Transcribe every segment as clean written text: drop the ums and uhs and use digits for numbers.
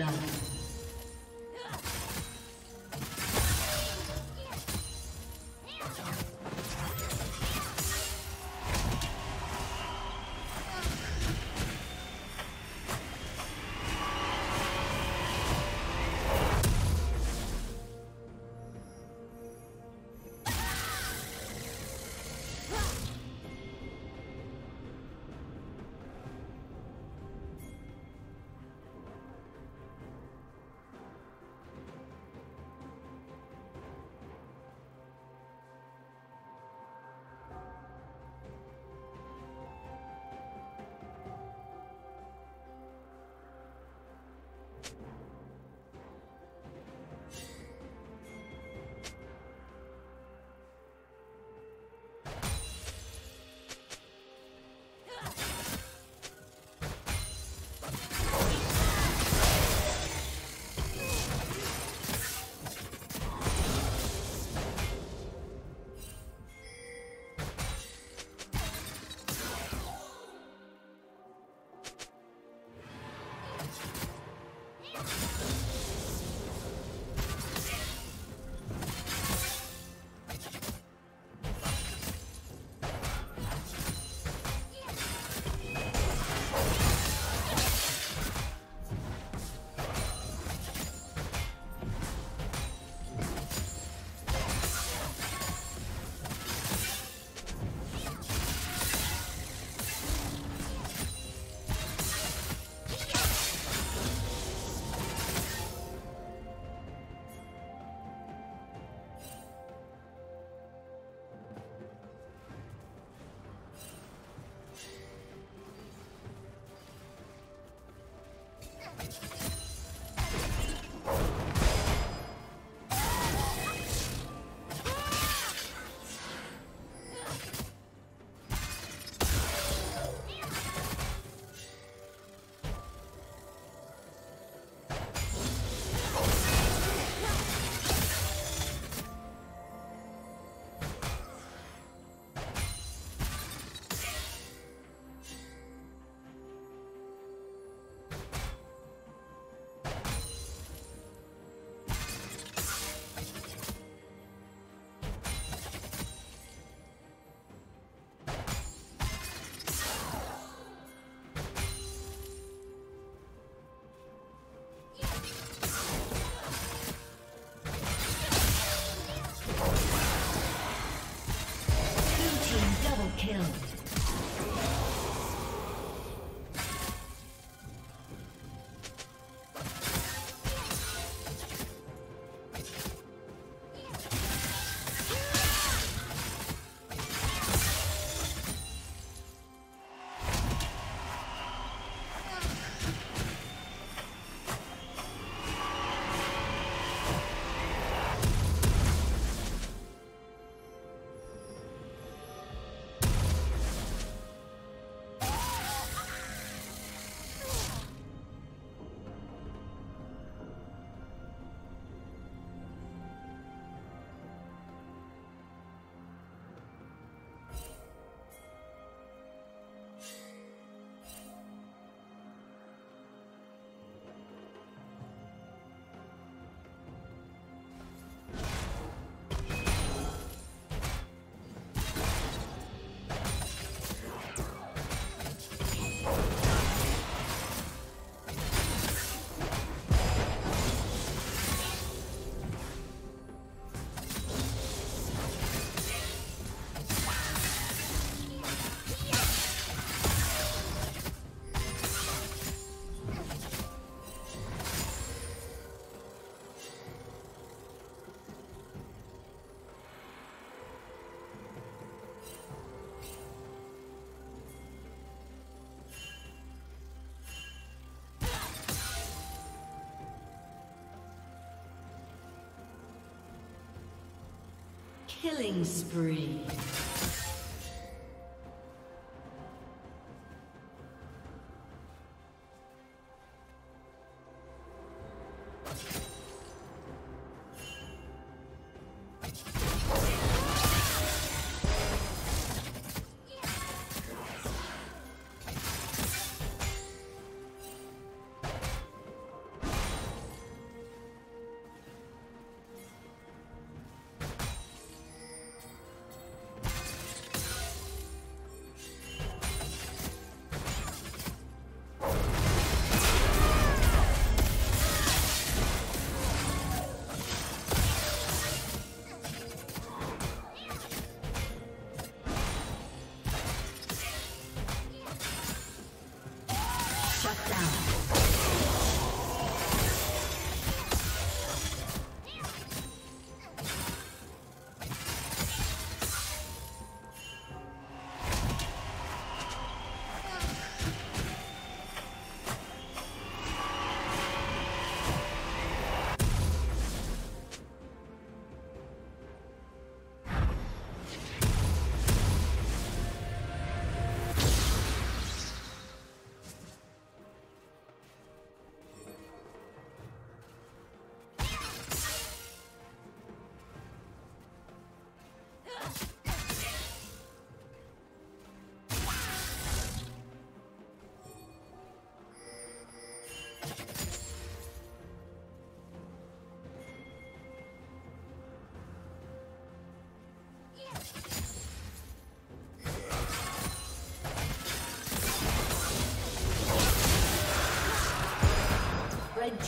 love. Killing spree.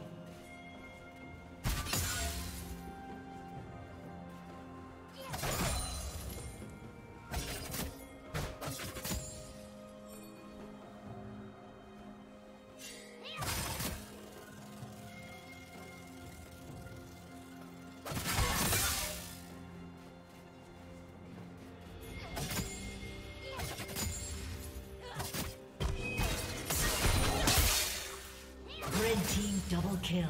Double kill.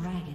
dragon.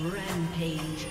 Rampage.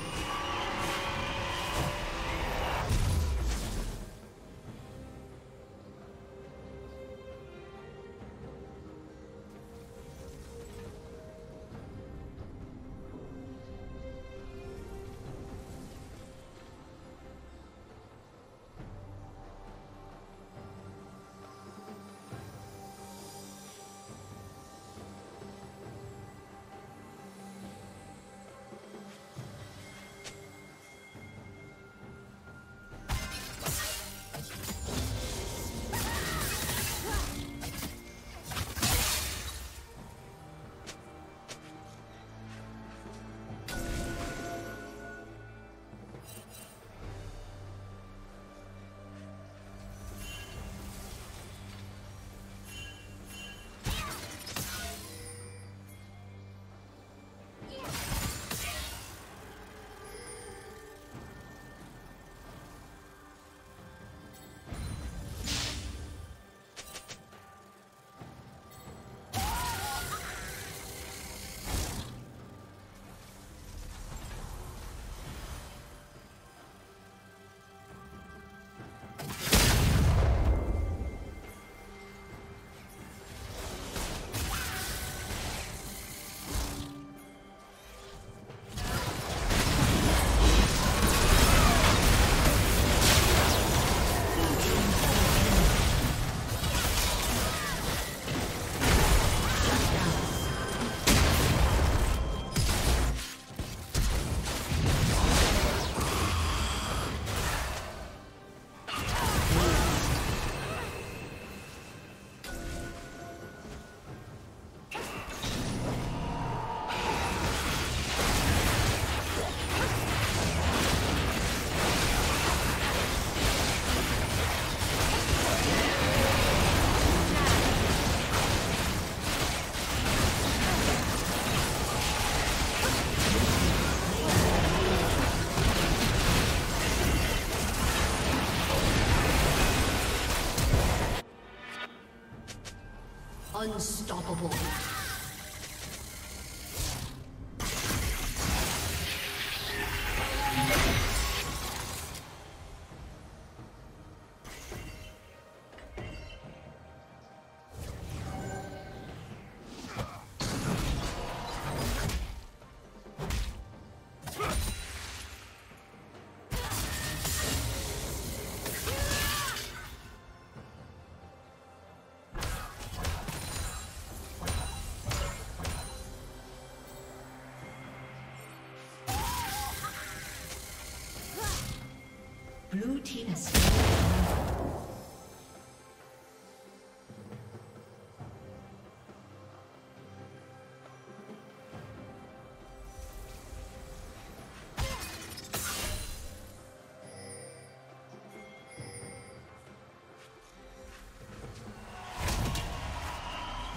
Unstoppable.